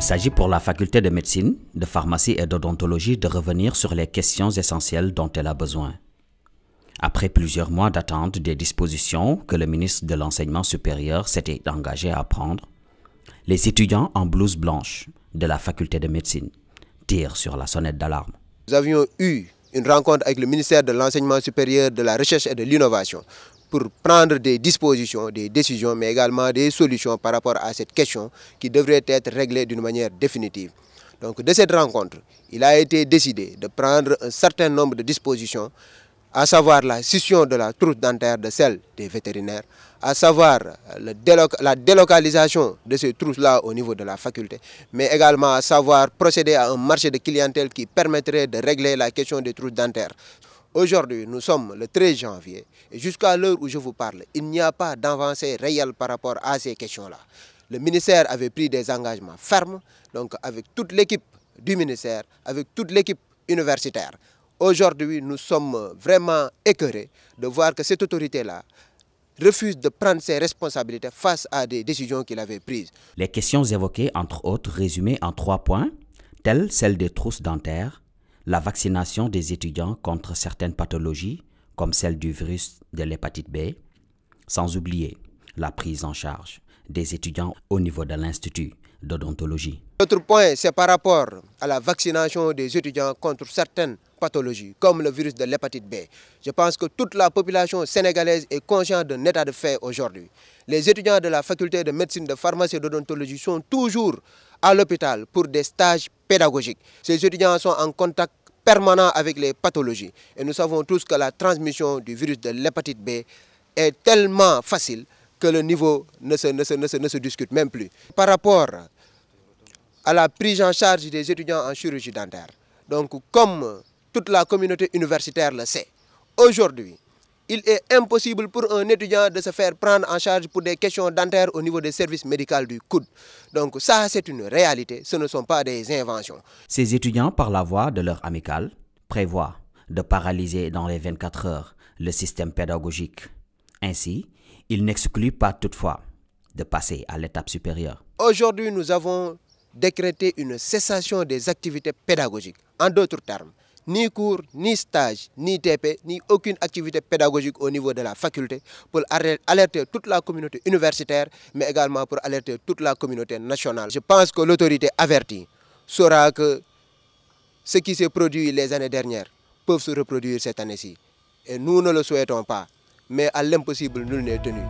Il s'agit pour la faculté de médecine, de pharmacie et d'odontologie de revenir sur les questions essentielles dont elle a besoin. Après plusieurs mois d'attente des dispositions que le ministre de l'Enseignement supérieur s'était engagé à prendre, les étudiants en blouse blanche de la faculté de médecine tirent sur la sonnette d'alarme. Nous avions eu une rencontre avec le ministère de l'Enseignement supérieur, de la recherche et de l'innovation pour prendre des dispositions, des décisions, mais également des solutions par rapport à cette question qui devrait être réglée d'une manière définitive. Donc de cette rencontre, il a été décidé de prendre un certain nombre de dispositions, à savoir la scission de la trousse dentaire de celle des vétérinaires, à savoir la délocalisation de ces trousses-là au niveau de la faculté, mais également à savoir procéder à un marché de clientèle qui permettrait de régler la question des trousses dentaires. Aujourd'hui, nous sommes le 13 janvier et jusqu'à l'heure où je vous parle, il n'y a pas d'avancée réelle par rapport à ces questions-là. Le ministère avait pris des engagements fermes, donc avec toute l'équipe du ministère, avec toute l'équipe universitaire. Aujourd'hui, nous sommes vraiment écœurés de voir que cette autorité-là refuse de prendre ses responsabilités face à des décisions qu'il avait prises. Les questions évoquées, entre autres, résumées en 3 points, telles celles des trousses dentaires, la vaccination des étudiants contre certaines pathologies, comme celle du virus de l'hépatite B, sans oublier la prise en charge des étudiants au niveau de l'Institut d'odontologie. L'autre point, c'est par rapport à la vaccination des étudiants contre certaines pathologies, comme le virus de l'hépatite B. Je pense que toute la population sénégalaise est consciente d'un état de fait aujourd'hui. Les étudiants de la faculté de médecine, de pharmacie et d'odontologie sont toujours à l'hôpital pour des stages pédagogiques. Ces étudiants sont en contact permanent avec les pathologies. Et nous savons tous que la transmission du virus de l'hépatite B est tellement facile que le niveau ne se discute même plus. Par rapport à la prise en charge des étudiants en chirurgie dentaire, donc comme toute la communauté universitaire le sait, aujourd'hui, il est impossible pour un étudiant de se faire prendre en charge pour des questions dentaires au niveau des services médicaux du coude. Donc ça, c'est une réalité, ce ne sont pas des inventions. Ces étudiants, par la voie de leur amicale, prévoient de paralyser dans les 24 heures le système pédagogique. Ainsi, ils n'excluent pas toutefois de passer à l'étape supérieure. Aujourd'hui, nous avons décrété une cessation des activités pédagogiques. En d'autres termes, ni cours, ni stage, ni TP, ni aucune activité pédagogique au niveau de la faculté pour alerter toute la communauté universitaire, mais également pour alerter toute la communauté nationale. Je pense que l'autorité avertie saura que ce qui s'est produit les années dernières peut se reproduire cette année-ci. Et nous ne le souhaitons pas, mais à l'impossible, nul n'est tenu.